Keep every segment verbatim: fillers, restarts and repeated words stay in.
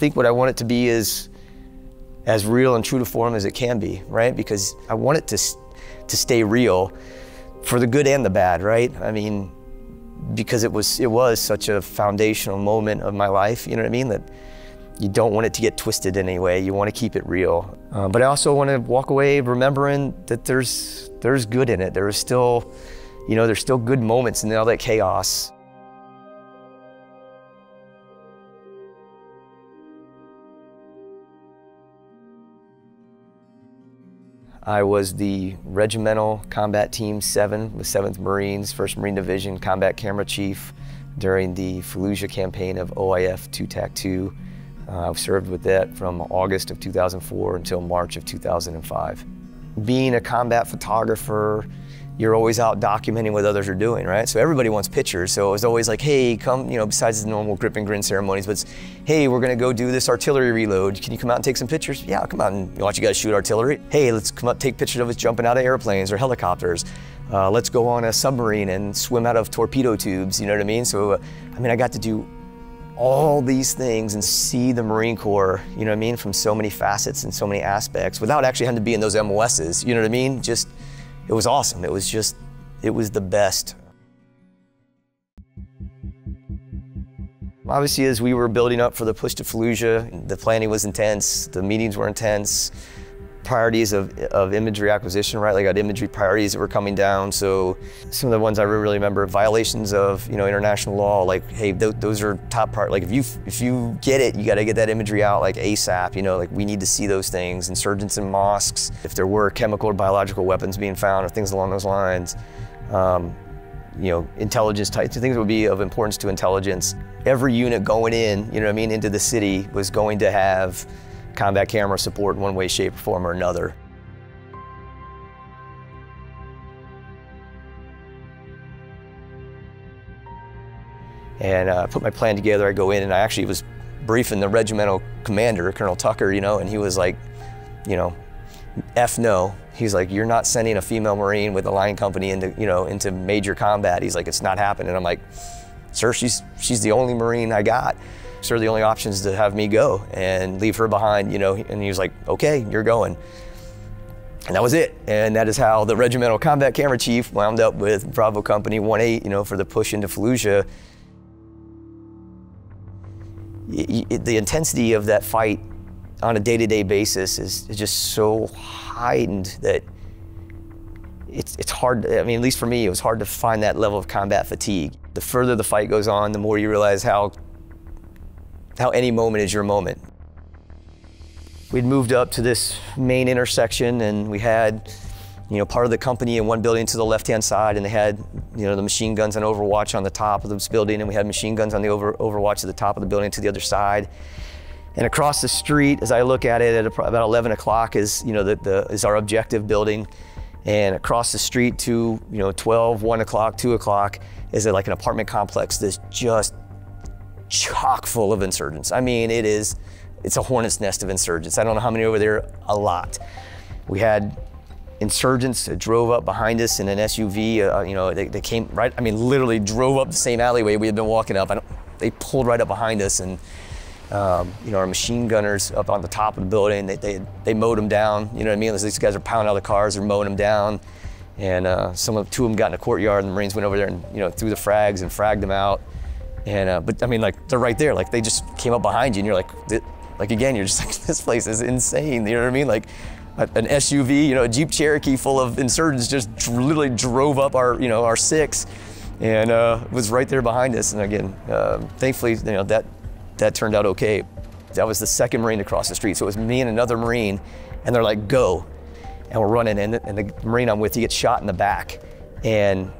think what I want it to be is as real and true to form as it can be, right? Because I want it to, to stay real for the good and the bad, right? I mean, because it was, it was such a foundational moment of my life, you know what I mean? That you don't want it to get twisted in any way. You want to keep it real. Uh, but I also want to walk away remembering that there's, there's good in it. There is still, you know, there's still good moments in all that chaos. I was the Regimental Combat Team seven with seventh Marines, first Marine Division Combat Camera Chief during the Fallujah campaign of O I F two tac two. Uh, I've served with that from August of two thousand four until March of two thousand five. Being a combat photographer, you're always out documenting what others are doing, right? So everybody wants pictures, so it was always like, hey, come, you know, besides the normal grip and grin ceremonies, but it's, hey, we're gonna go do this artillery reload. Can you come out and take some pictures? Yeah, I'll come out and you know, watch you guys shoot artillery. Hey, let's come up, take pictures of us jumping out of airplanes or helicopters. Uh, let's go on a submarine and swim out of torpedo tubes, you know what I mean? So, uh, I mean, I got to do all these things and see the Marine Corps, you know what I mean, from so many facets and so many aspects without actually having to be in those M O S's, you know what I mean? Just. It was awesome. It was just, it was the best. Obviously, as we were building up for the push to Fallujah, the planning was intense, the meetings were intense, priorities of, of imagery acquisition, right? Like I had imagery priorities that were coming down. So some of the ones I really remember, violations of, you know, international law, like, hey, th those are top part. Like if you, if you get it, you got to get that imagery out like ASAP, you know, like we need to see those things. Insurgents in mosques, if there were chemical or biological weapons being found or things along those lines, um, you know, intelligence types, things that would be of importance to intelligence. Every unit going in, you know what I mean, into the city was going to have combat camera support in one way, shape, or form or another. And I uh, put my plan together, I go in and I actually was briefing the regimental commander, Colonel Tucker, you know, and he was like, you know, F no. He's like, you're not sending a female Marine with a line company into, you know, into major combat. He's like, it's not happening. And I'm like, sir, she's, she's the only Marine I got. Sir, the only option is to have me go and leave her behind, you know, and he was like, okay, you're going. And that was it. And that is how the Regimental Combat Camera Chief wound up with Bravo Company one eight, you know, for the push into Fallujah. It, it, the intensity of that fight on a day-to-day basis is, is just so heightened that it's, it's hard, I mean, at least for me, it was hard to find that level of combat fatigue. The further the fight goes on, the more you realize how how any moment is your moment. We'd moved up to this main intersection and we had, you know, part of the company in one building to the left-hand side and they had, you know, the machine guns on Overwatch on the top of this building and we had machine guns on the over, Overwatch at the top of the building to the other side. And across the street, as I look at it, at about eleven o'clock is, you know, the, the, is our objective building. And across the street to, you know, twelve, one o'clock, two o'clock is like an apartment complex that's just chock full of insurgents. I mean, it is, it's a hornet's nest of insurgents. I don't know how many over there, a lot. We had insurgents that drove up behind us in an S U V, uh, you know, they, they came right, I mean, literally drove up the same alleyway we had been walking up. I don't, they pulled right up behind us and, um, you know, our machine gunners up on the top of the building, they, they, they mowed them down, you know what I mean? These guys are pounding out of the cars, they're mowing them down. And uh, some of, two of them got in a courtyard and the Marines went over there and, you know, threw the frags and fragged them out. And, uh, but I mean, like, they're right there. Like, they just came up behind you and you're like, like, again, you're just like, this place is insane. You know what I mean? Like, a, an S U V, you know, a Jeep Cherokee full of insurgents just dr literally drove up our, you know, our six and uh, was right there behind us. And again, uh, thankfully, you know, that, that turned out okay. That was the second Marine to cross the street. So it was me and another Marine and they're like, go. And we're running and the, and the Marine I'm with, he gets shot in the back. And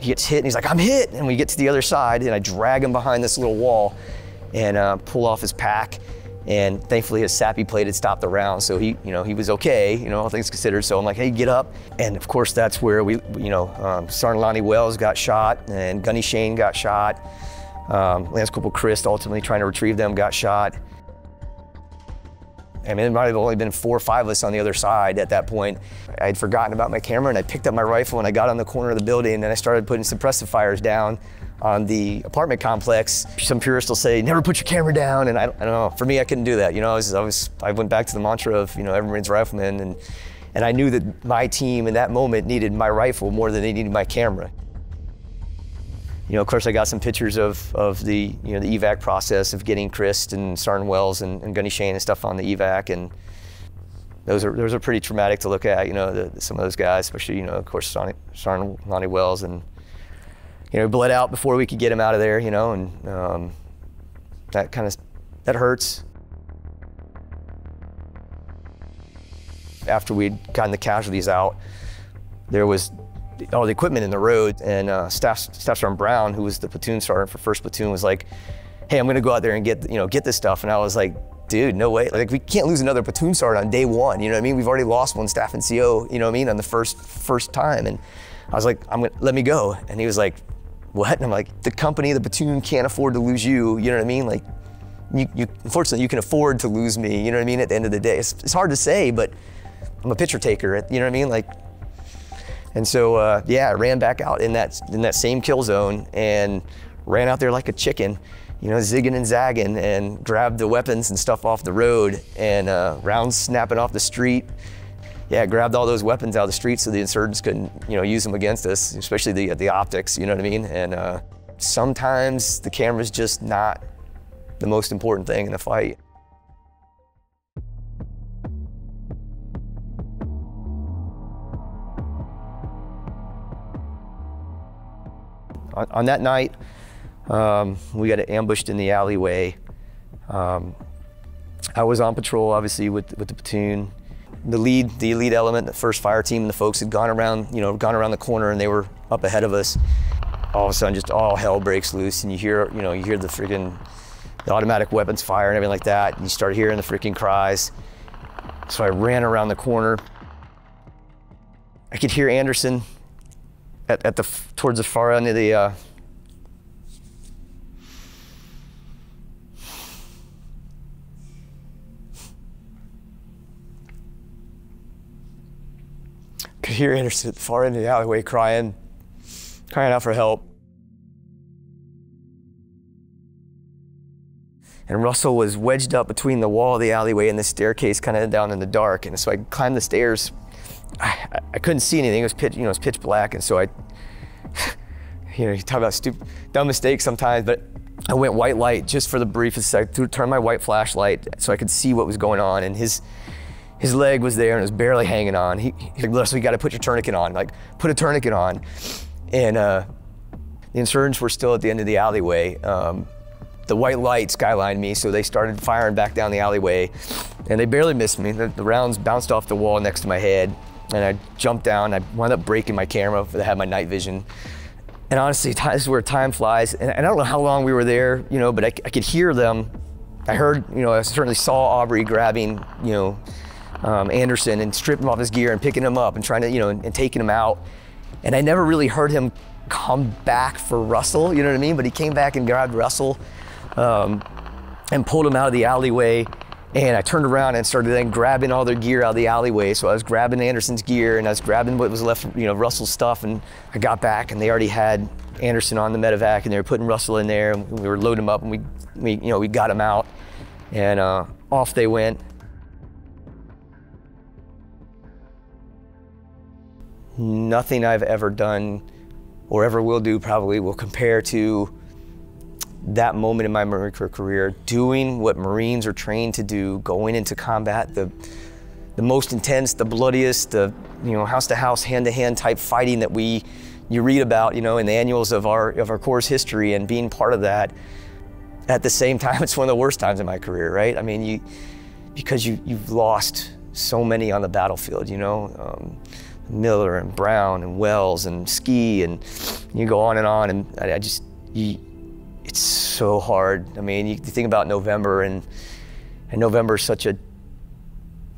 he gets hit and he's like, I'm hit. And we get to the other side and I drag him behind this little wall and uh, pull off his pack. And thankfully his sappy plate had stopped the round. So he, you know, he was okay, you know, all things considered. So I'm like, hey, get up. And of course that's where we, you know, um, Sergeant Lonnie Wells got shot and Gunny Shane got shot. Um, Lance Corporal Crist ultimately trying to retrieve them got shot. I mean, there might have only been four or five of us on the other side at that point. I had forgotten about my camera and I picked up my rifle and I got on the corner of the building and I started putting suppressive fires down on the apartment complex, some purists will say, never put your camera down, and I, I don't know, for me, I couldn't do that. You know, I was, I was, I went back to the mantra of, you know, every Marine's rifleman, and, and I knew that my team in that moment needed my rifle more than they needed my camera. You know, of course, I got some pictures of, of the, you know, the evac process of getting Crist and Sergeant Wells and, and Gunny Shane and stuff on the evac, and those are, those are pretty traumatic to look at, you know, the, some of those guys, especially, you know, of course, Sergeant Lonnie Wells, and, you know, bled out before we could get him out of there, you know, and um, that kind of, that hurts. After we'd gotten the casualties out, there was all the equipment in the road, and uh, Staff, Staff Sergeant Brown, who was the platoon sergeant for first Platoon, was like, hey, I'm gonna go out there and get, you know, get this stuff. And I was like, dude, no way. Like, we can't lose another platoon sergeant on day one, you know what I mean? We've already lost one staff and C O, you know what I mean, on the first first time. And I was like, I'm gonna, let me go. And he was like, what? And I'm like, the company, the platoon can't afford to lose you, you know what I mean? Like, you, you, unfortunately, you can afford to lose me, you know what I mean, at the end of the day. It's, it's hard to say, but I'm a picture taker, you know what I mean? Like, and so, uh, yeah, I ran back out in that, in that same kill zone and ran out there like a chicken, you know, zigging and zagging, and grabbed the weapons and stuff off the road, and uh, rounds snapping off the street. Yeah, I grabbed all those weapons out of the street so the insurgents couldn't, you know, use them against us, especially the, the optics, you know what I mean? And uh, sometimes the camera's just not the most important thing in a fight. On, on that night, um, we got ambushed in the alleyway. Um, I was on patrol, obviously, with, with the platoon. The lead, the elite element, the first fire team, and the folks had gone around, you know, gone around the corner, and they were up ahead of us. All of a sudden, just all hell breaks loose, and you hear, you know, you hear the freaking the automatic weapons fire and everything like that. And you start hearing the freaking cries. So I ran around the corner. I could hear Anderson at, at the towards the far end of the. Uh, I could hear Anderson at the far end of the alleyway crying, crying out for help. And Russell was wedged up between the wall of the alleyway and the staircase, kind of down in the dark. And so I climbed the stairs. I, I couldn't see anything. It was pitch, you know, it was pitch black. And so I, you know, you talk about stupid, dumb mistakes sometimes, but I went white light just for the briefest second. I turned my white flashlight so I could see what was going on. And his. His leg was there and it was barely hanging on. He, he said, Russell, you gotta put your tourniquet on. Like, put a tourniquet on. And uh, the insurgents were still at the end of the alleyway. Um, the white light skylined me, so they started firing back down the alleyway. And they barely missed me. The, the rounds bounced off the wall next to my head. And I jumped down. I wound up breaking my camera because I had my night vision. And honestly, this is where time flies. And, and I don't know how long we were there, you know, but I, I could hear them. I heard, you know, I certainly saw Aubrey grabbing, you know, Um, Anderson and stripping him off his gear and picking him up and trying to, you know, and, and taking him out. And I never really heard him come back for Russell, you know what I mean? But he came back and grabbed Russell um, and pulled him out of the alleyway. And I turned around and started then grabbing all their gear out of the alleyway. So I was grabbing Anderson's gear and I was grabbing what was left, you know, Russell's stuff. And I got back and they already had Anderson on the medevac and they were putting Russell in there. And we were loading him up and we, we you know, we got him out. And uh, off they went. Nothing I've ever done or ever will do probably will compare to that moment in my Marine Corps career, doing what Marines are trained to do, going into combat, the, the most intense, the bloodiest, the, you know, house-to-house, hand-to-hand type fighting that we, you read about, you know, in the annuals of our, of our Corps' history, and being part of that. At the same time, it's one of the worst times in my career, right? I mean, you, because you, you've lost so many on the battlefield, you know? Um, Miller and Brown and Wells and Ski, and you go on and on, and I, I just, you, it's so hard. I mean, you think about November, and, and November is such a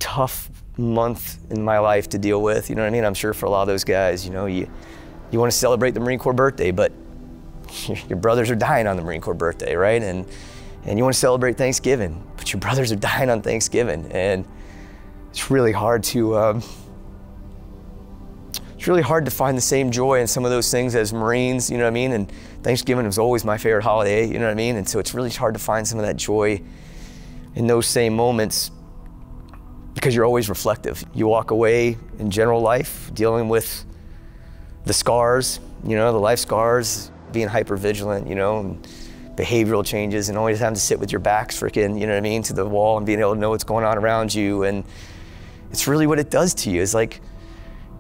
tough month in my life to deal with, you know what I mean? I'm sure for a lot of those guys, you know, you, you want to celebrate the Marine Corps birthday, but your brothers are dying on the Marine Corps birthday, right? And, and you want to celebrate Thanksgiving, but your brothers are dying on Thanksgiving, and it's really hard to, um, it's really hard to find the same joy in some of those things as Marines, you know what I mean? And Thanksgiving was always my favorite holiday, you know what I mean? And so it's really hard to find some of that joy in those same moments because you're always reflective. You walk away in general life dealing with the scars, you know, the life scars, being hyper-vigilant, you know, and behavioral changes, and always having to sit with your backs freaking, you know what I mean, to the wall and being able to know what's going on around you. And it's really what it does to you. It's like,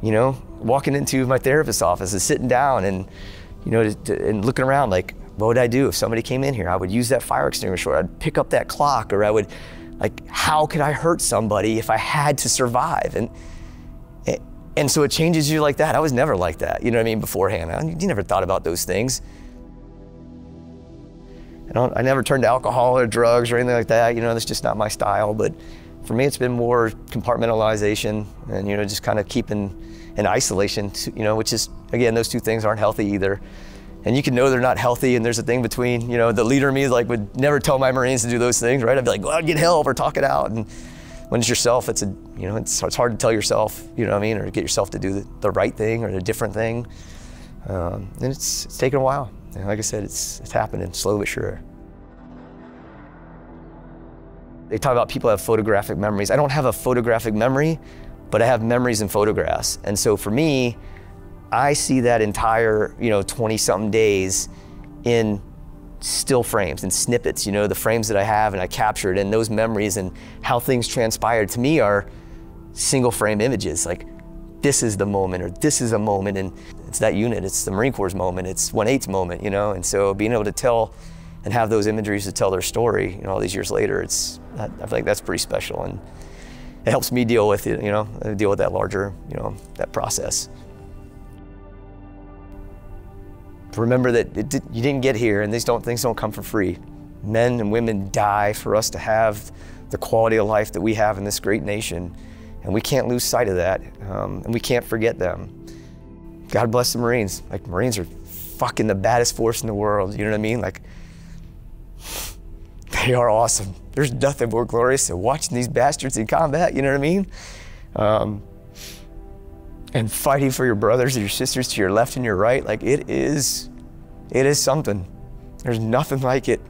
you know, walking into my therapist's office and sitting down and, you know, and looking around like, what would I do if somebody came in here? I would use that fire extinguisher, I'd pick up that clock, or I would, like, how could I hurt somebody if I had to survive? And and so it changes you like that. I was never like that, you know what I mean, beforehand. I, you never thought about those things. I, don't, I never turned to alcohol or drugs or anything like that, you know, that's just not my style. But for me, it's been more compartmentalization and, you know, just kind of keeping in isolation, to, you know, which is, again, those two things aren't healthy either. And you can know they're not healthy, and there's a thing between, you know, the leader in me, like, would never tell my Marines to do those things, right? I'd be like, go out and get help or talk it out. And when it's yourself, it's a, you know, it's, it's hard to tell yourself, you know what I mean, or get yourself to do the, the right thing or the different thing. Um, and it's, it's taken a while. And like I said, it's, it's happening, slow but sure. They talk about people have photographic memories. I don't have a photographic memory, but I have memories and photographs. And so for me, I see that entire, you know, twenty something days in still frames and snippets, you know, the frames that I have and I captured, and those memories and how things transpired to me are single frame images. Like, this is the moment, or this is a moment, and it's that unit, it's the Marine Corps' moment, it's one eight's moment, you know? And so being able to tell and have those imageries to tell their story, you know, all these years later, it's, I feel like that's pretty special. And it helps me deal with it, you know, deal with that larger, you know, that process. Remember that it did, you didn't get here, and these don't, things don't come for free. Men and women die for us to have the quality of life that we have in this great nation, and we can't lose sight of that, um, and we can't forget them. God bless the Marines. Like, Marines are fucking the baddest force in the world, you know what I mean? Like, they are awesome. There's nothing more glorious than watching these bastards in combat, you know what I mean? Um, and fighting for your brothers and your sisters to your left and your right, like, it is, it is something. There's nothing like it.